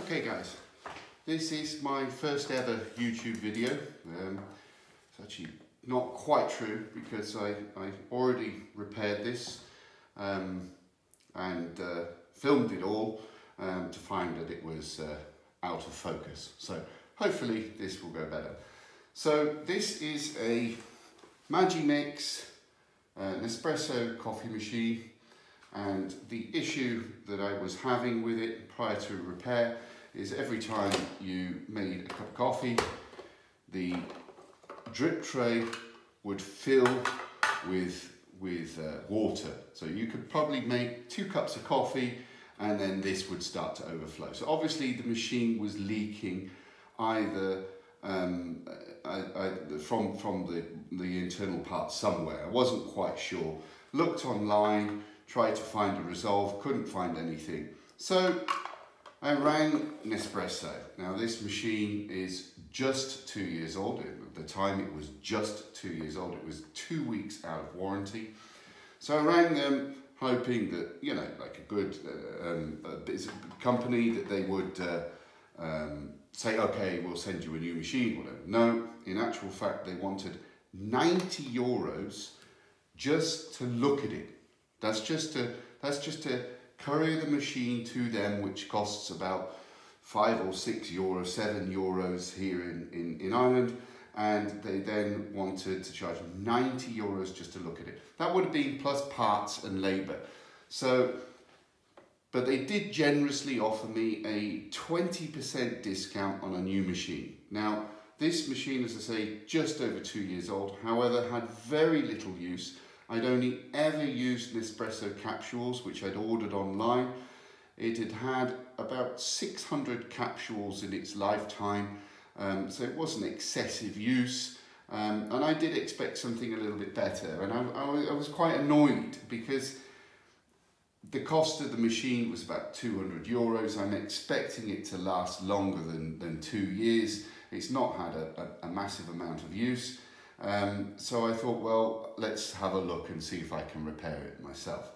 Okay guys, this is my first ever YouTube video. It's actually not quite true because I already repaired this and filmed it all to find that it was out of focus. So hopefully this will go better. So this is a Magimix Nespresso coffee machine. And the issue that I was having with it prior to repair is every time you made a cup of coffee, the drip tray would fill with water. So you could probably make 2 cups of coffee and then this would start to overflow. So obviously the machine was leaking either from the internal part somewhere. I wasn't quite sure. Looked online. Tried to find a resolve, couldn't find anything. So I rang Nespresso. Now this machine is just 2 years old. At the time it was just 2 years old. It was 2 weeks out of warranty. So I rang them hoping that, you know, like a good company, that they would say, okay, we'll send you a new machine, whatever. No, in actual fact, they wanted 90 euros just to look at it. That's just to courier the machine to them, which costs about 5 or 6 euros, 7 euros here in Ireland, and they then wanted to charge 90 euros just to look at it. That would have been plus parts and labour. So, but they did generously offer me a 20% discount on a new machine. Now, this machine, as I say, just over 2 years old, however, had very little use. I'd only ever used Nespresso capsules, which I'd ordered online. It had had about 600 capsules in its lifetime, so it wasn't excessive use. And I did expect something a little bit better. And I was quite annoyed because the cost of the machine was about 200 euros. I'm expecting it to last longer than 2 years. It's not had a massive amount of use. So I thought, well, let's have a look and see if I can repair it myself.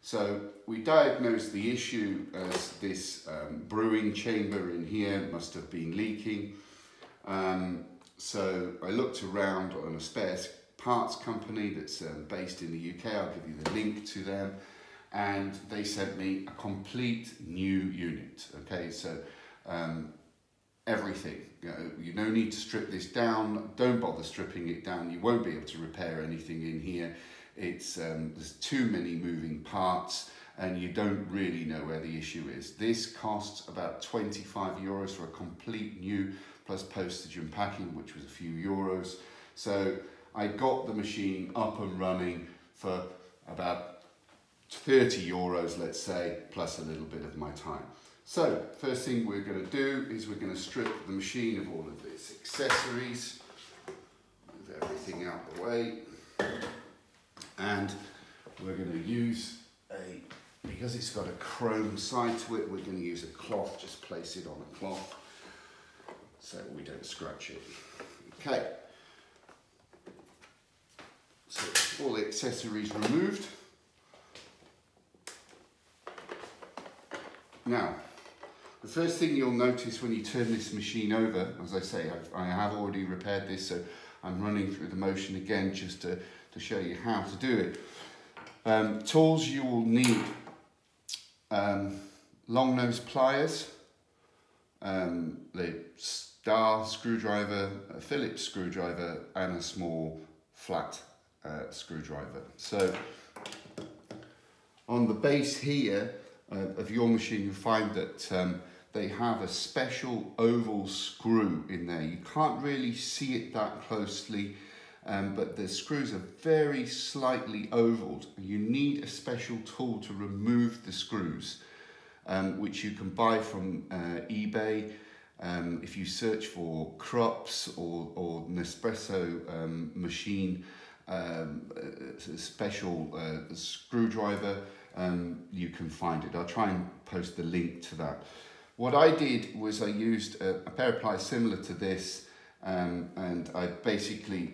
So we diagnosed the issue as this brewing chamber in here must have been leaking. So I looked around on a spare parts company that's based in the UK. I'll give you the link to them. And they sent me a complete new unit. Okay, so everything. You no need to strip this down. Don't bother stripping it down. You won't be able to repair anything in here. It's there's too many moving parts and you don't really know where the issue is. This costs about 25 euros for a complete new, plus postage and packing, which was a few euros. So I got the machine up and running for about 30 euros, let's say, plus a little bit of my time. So, first thing we're going to do is we're going to strip the machine of all of its accessories, move everything out of the way, and we're going to use because it's got a chrome side to it, we're going to use a cloth, just place it on a cloth so we don't scratch it. Okay, so all the accessories removed. Now, the first thing you'll notice when you turn this machine over, as I say, I have already repaired this, so I'm running through the motion again just to show you how to do it. Tools you will need, long nose pliers, the star screwdriver, a Phillips screwdriver, and a small flat screwdriver. So on the base here, of your machine, you'll find that they have a special oval screw in there. You can't really see it that closely, but the screws are very slightly ovaled. You need a special tool to remove the screws, which you can buy from eBay. If you search for Krups or Nespresso machine special screwdriver, you can find it. I'll try and post the link to that. What I did was I used a pair of pliers similar to this, and I basically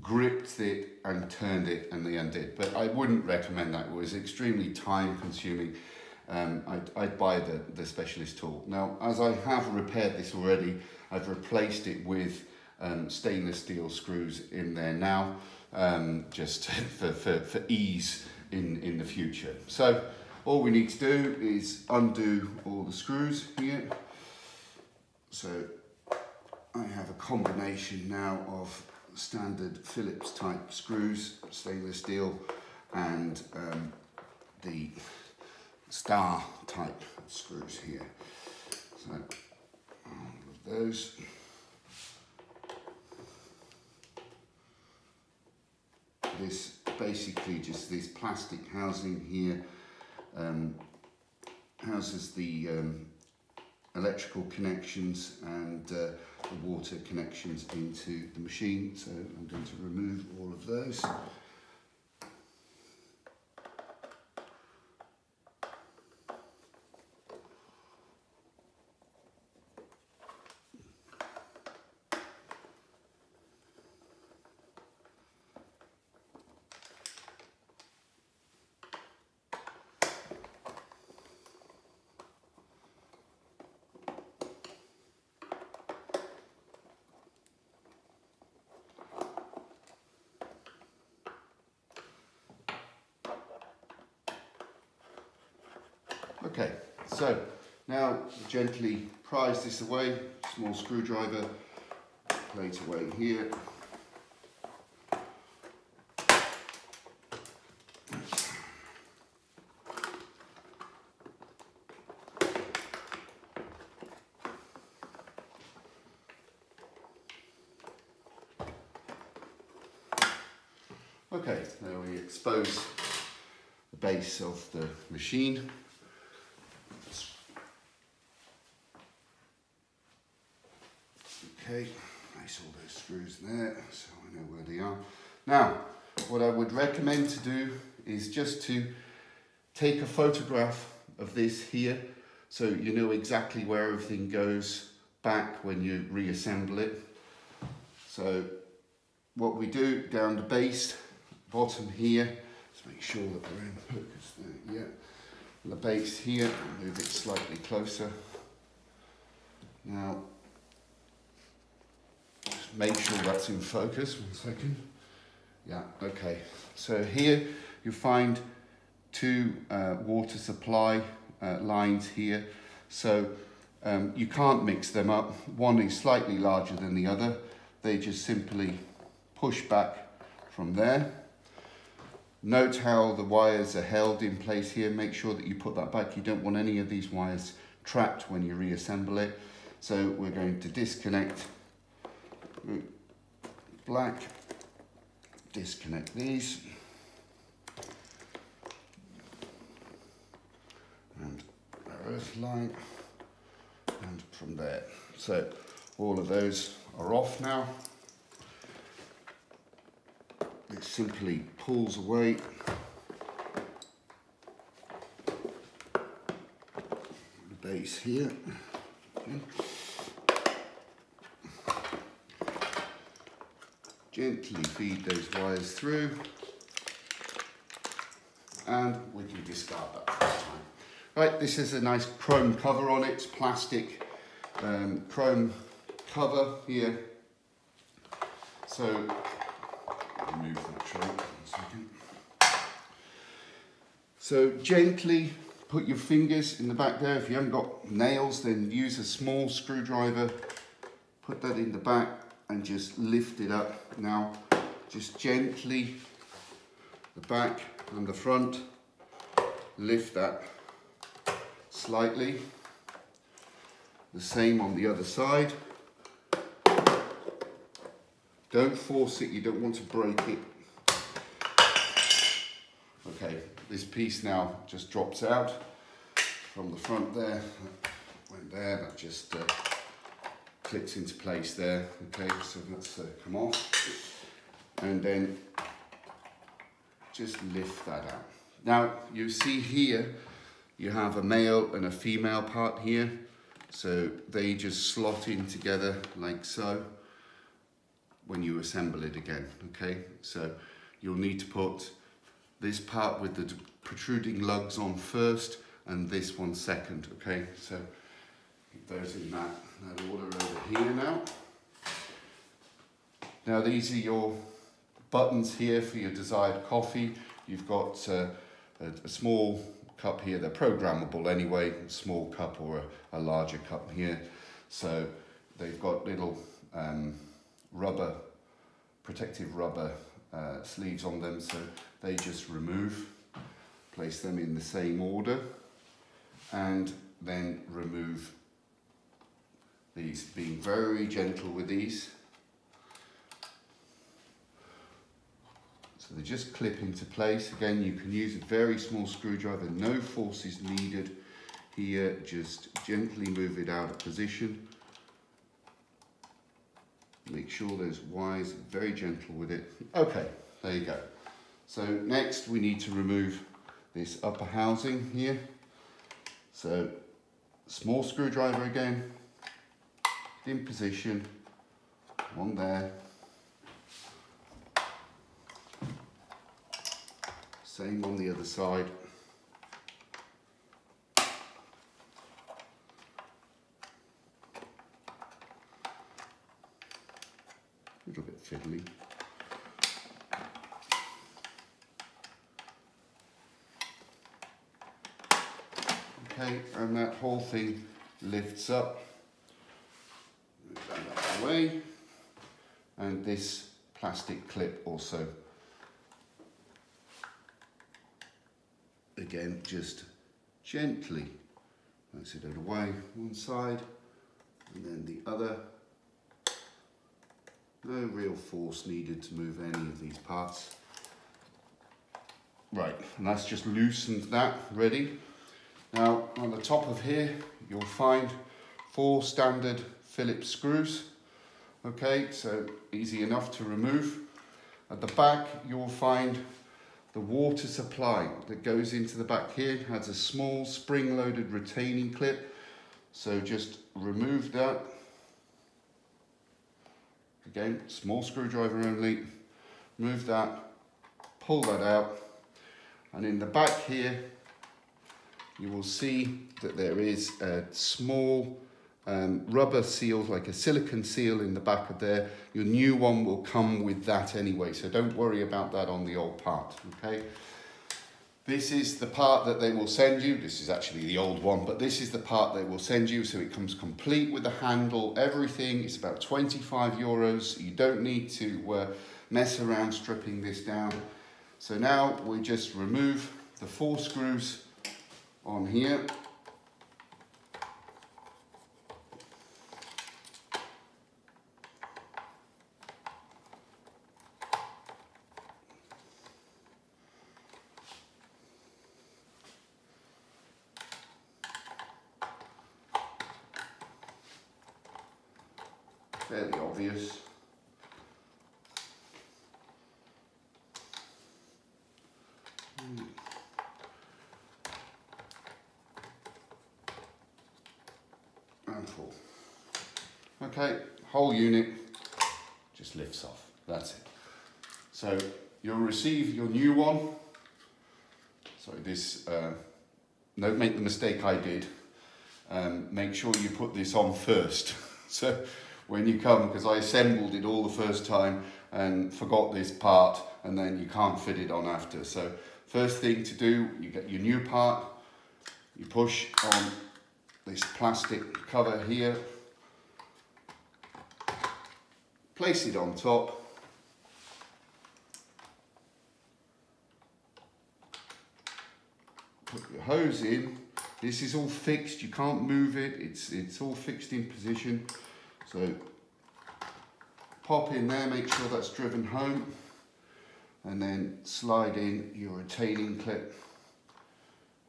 gripped it and turned it and they undid. But I wouldn't recommend that. It was extremely time consuming I'd buy the specialist tool. Now, as I have repaired this already, I've replaced it with stainless steel screws in there now, just for ease in the future. So all we need to do is undo all the screws here. So I have a combination now of standard Phillips type screws, stainless steel, and the star type screws here. So all of those. This basically just this plastic housing here houses the electrical connections and the water connections into the machine. So I'm going to remove all of those. Okay, so now gently prise this away, small screwdriver, plate away here. Okay, now we expose the base of the machine. Okay, place all those screws there so I know where they are. Now, what I would recommend to do is just to take a photograph of this here so you know exactly where everything goes back when you reassemble it. So what we do down the base, bottom here, let's make sure that we're in focus there, yeah. The base here, move it slightly closer. Now, make sure that's in focus, 1 second. Yeah, okay. So here you find two water supply lines here. So you can't mix them up. One is slightly larger than the other. They just simply push back from there. Note how the wires are held in place here. Make sure that you put that back. You don't want any of these wires trapped when you reassemble it. So we're going to disconnect black, disconnect these, and our earth line, and from there. So all of those are off now. It simply pulls away. The base here. Okay. Gently feed those wires through, and we can discard that this time. Right, this is a nice chrome cover on it. It's plastic chrome cover here. So, remove that tray, 1 second. So gently put your fingers in the back there. If you haven't got nails, then use a small screwdriver, put that in the back, and just lift it up. Now, just gently, the back and the front, lift that slightly. The same on the other side. Don't force it, you don't want to break it. Okay, this piece now just drops out from the front there. That went there, that just clips into place there. Okay, so that's come off, and then just lift that out. Now you see here you have a male and a female part here, so they just slot in together like so when you assemble it again. Okay, so you'll need to put this part with the protruding lugs on first, and this one second. Okay, so keep those in that order over here now. Now these are your buttons here for your desired coffee. You've got a small cup here. They're programmable anyway, small cup or a larger cup here. So they've got little rubber, protective rubber sleeves on them, so they just remove, place them in the same order, and then remove these, being very gentle with these. So they just clip into place. Again, you can use a very small screwdriver, no force is needed here, just gently move it out of position. Make sure those wires are very gentle with it. Okay, there you go. So next we need to remove this upper housing here. So small screwdriver again, in position, one there. Same on the other side. A little bit fiddly. Okay, and that whole thing lifts up. Move that away. And this plastic clip also. Again, just gently nice it away, one side and then the other. No real force needed to move any of these parts. Right, and that's just loosened that, ready. Now on the top of here, you'll find 4 standard Phillips screws. Okay, so easy enough to remove. At the back, you'll find the water supply that goes into the back here. It has a small spring-loaded retaining clip. So just remove that. Again, small screwdriver only. Move that, pull that out. And in the back here, you will see that there is a small rubber seal, like a silicone seal in the back of there. Your new one will come with that anyway, so don't worry about that on the old part, okay? This is the part that they will send you. This is actually the old one, but this is the part they will send you. So it comes complete with the handle, everything. It's about 25 euros. You don't need to mess around stripping this down. So now we just remove the 4 screws on here. Fairly obvious. And full. Okay, whole unit just lifts off. That's it. So you'll receive your new one. Sorry, this, don't make the mistake I did. Make sure you put this on first. So when you come, because I assembled it all the first time and forgot this part, and then you can't fit it on after. So first thing to do, you get your new part, you push on this plastic cover here, place it on top, put your hose in. This is all fixed, you can't move it, it's all fixed in position. So pop in there, make sure that's driven home, and then slide in your retaining clip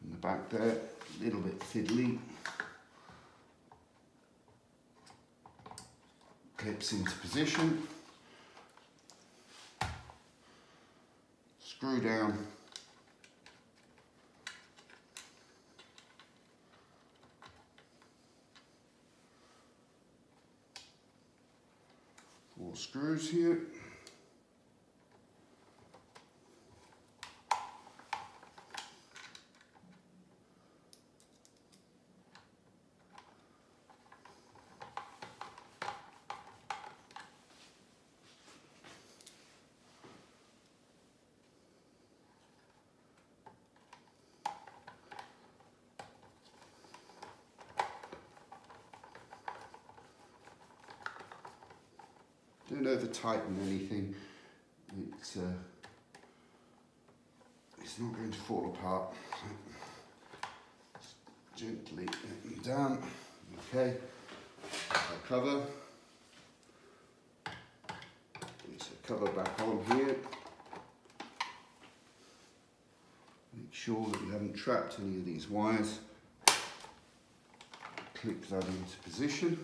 in the back there, a little bit fiddly. Clips into position, screw down, screws here, Don't over tighten anything. It's not going to fall apart. Just gently let them down. Okay, I'll cover. Place the cover back on here. Make sure that you haven't trapped any of these wires. Clip that into position.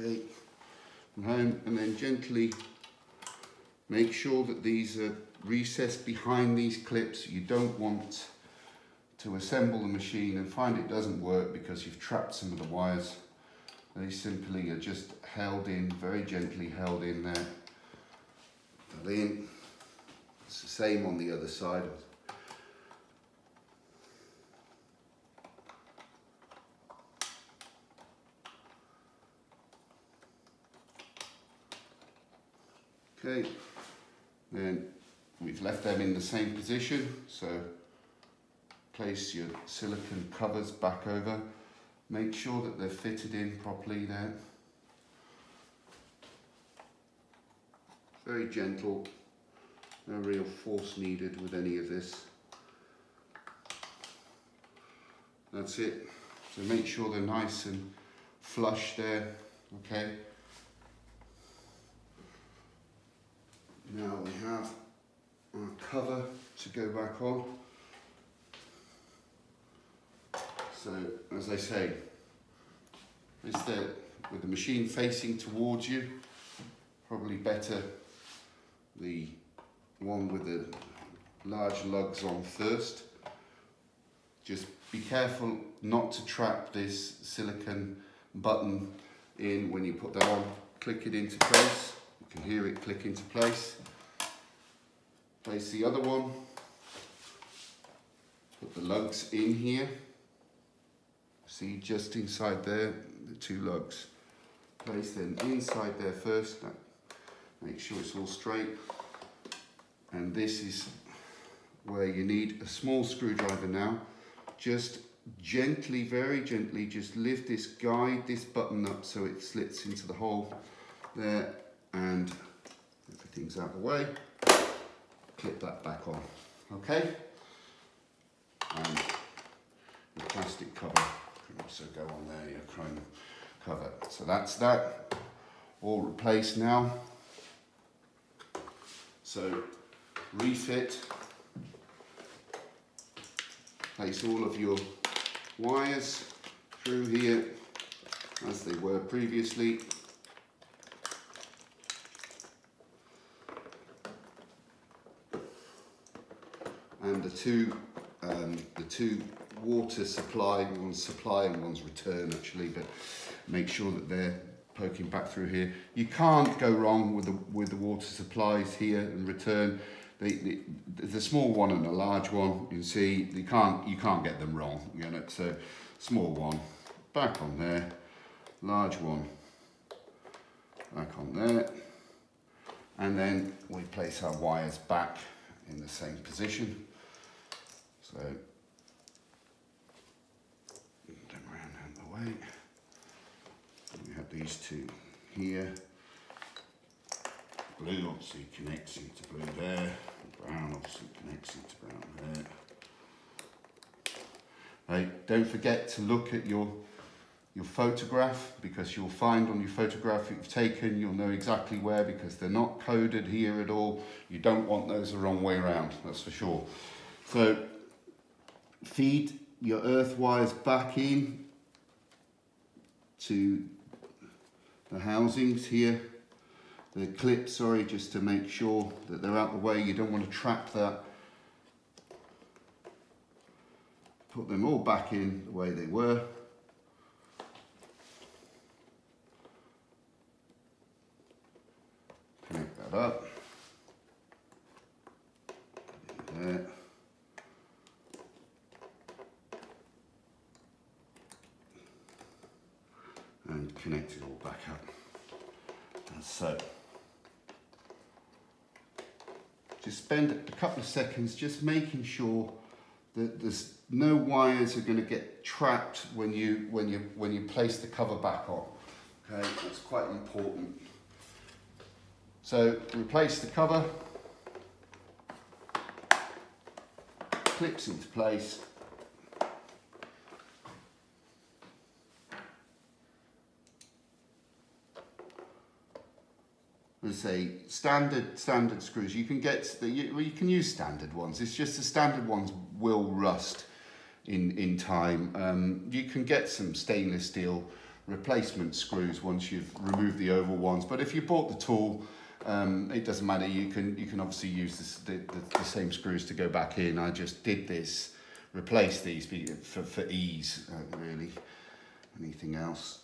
Okay, from home, and then gently make sure that these are recessed behind these clips. You don't want to assemble the machine and find it doesn't work because you've trapped some of the wires. They simply are just held in, very gently held in there. Put that in. It's the same on the other side. Okay, then we've left them in the same position, so place your silicone covers back over. Make sure that they're fitted in properly there. Very gentle, no real force needed with any of this. That's it. So make sure they're nice and flush there, okay? Now we have our cover to go back on. So, as I say, with the machine facing towards you, probably better the one with the large lugs on first. Just be careful not to trap this silicone button in when you put that on. Click it into place. You can hear it click into place. Place the other one. Put the lugs in here. See, just inside there, the two lugs. Place them inside there first. Make sure it's all straight. And this is where you need a small screwdriver now. Just gently, very gently, just lift this, guide this button up so it slits into the hole there. And everything's out of the way. Clip that back on, okay? And the plastic cover can also go on there, your chrome cover. So that's that, all replaced now. So refit, place all of your wires through here as they were previously. And the two water supply, one's supply and one's return actually, but make sure that they're poking back through here. You can't go wrong with the water supplies here and return. There's a small one and a large one. You can see you can't get them wrong. You know, so small one back on there, large one back on there, and then we place our wires back in the same position. So them around out the way. We have these two here. Blue obviously connects into blue there. Brown obviously connects into brown there. Right, don't forget to look at your photograph, because you'll find on your photograph you've taken, you'll know exactly where, because they're not coded here at all. You don't want those the wrong way around, that's for sure. So feed your earth wires back in to the housings here, the clip, sorry, just to make sure that they're out the way. You don't want to trap that. Put them all back in the way they were. Connect that up. There. And connect it all back up. And so, just spend a couple of seconds just making sure There's no wires are going to get trapped when you place the cover back on. Okay, that's quite important. So replace the cover, clips into place. As I say, standard screws. You can get you can use standard ones. It's just the standard ones will rust in time. You can get some stainless steel replacement screws once you've removed the oval ones. But if you bought the tool, it doesn't matter. You can obviously use the same screws to go back in. I just did this, replace these for ease, really. Anything else?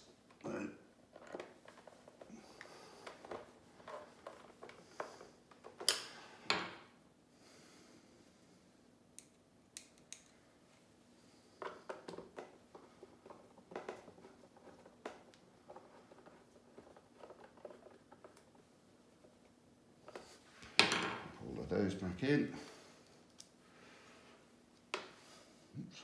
Those back in. Oops.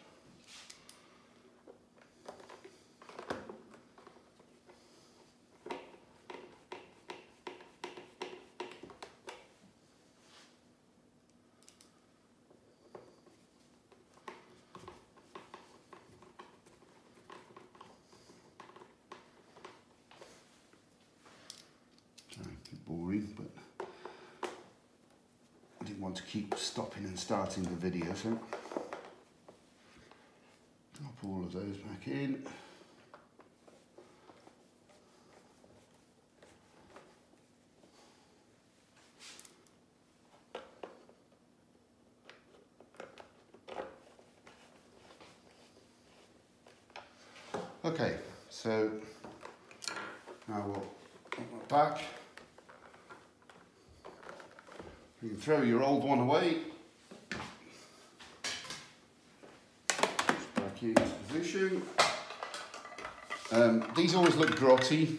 Sorry, a bit boring, but want to keep stopping and starting the video, so drop all of those back in. Okay, so now we'll put that back. You can throw your old one away. Just back into position. These always look grotty.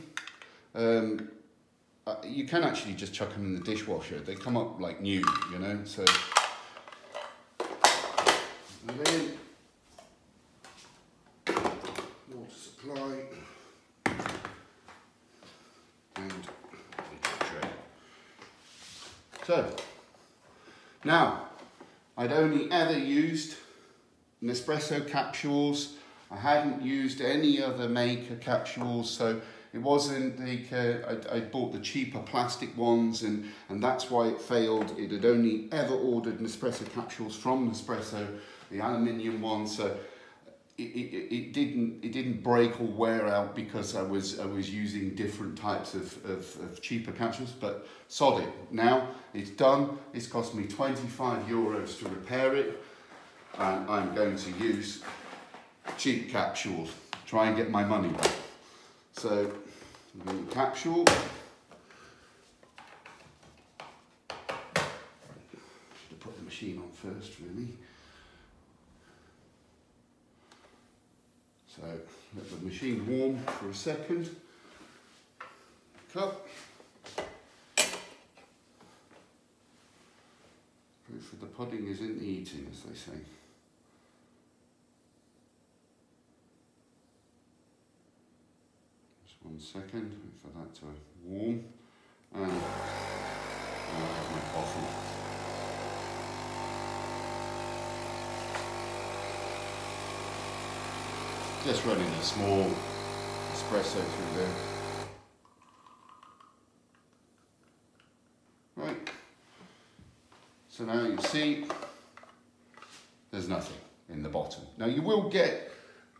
You can actually just chuck them in the dishwasher. They come up like new, you know. So and then water supply. And tray. So. Now, I'd only ever used Nespresso capsules. I hadn't used any other maker capsules, so it wasn't like I bought the cheaper plastic ones, and that's why it failed. It had only ever ordered Nespresso capsules from Nespresso, the aluminium ones, so it didn't break or wear out because I was using different types of cheaper capsules. But sod it, now it's done. It's cost me 25 euros to repair it, and I'm going to use cheap capsules, try and get my money back. So I'm going to capsule, should put the machine on first really. So let the machine warm for a second. Cup. Proof of the pudding is in the eating, as they say. Just 1 second, wait for that to warm. And I'll have my coffee. Just running a small espresso through there. Right. So now you see there's nothing in the bottom. Now you will get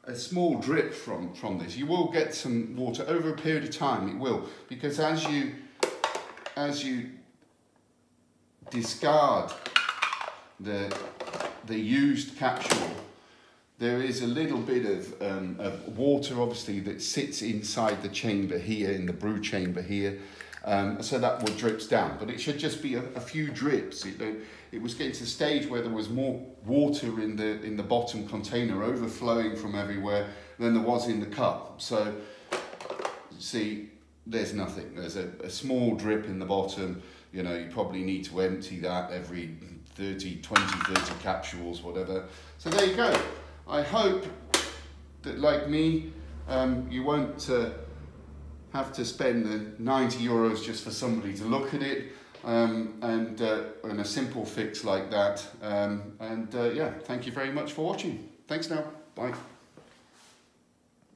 a small drip from this. You will get some water over a period of time. It will, because as you discard the used capsule, there is a little bit of water, obviously, that sits inside the chamber here, in the brew chamber here, so that will drips down. But it should just be a few drips. It was getting to the stage where there was more water in the bottom container, overflowing from everywhere, than there was in the cup. So, see, there's nothing. There's a small drip in the bottom. You know, you probably need to empty that every 30 capsules, whatever. So there you go. I hope that, like me, you won't have to spend the 90 euros just for somebody to look at it, and a simple fix like that. Yeah, thank you very much for watching. Thanks now, bye.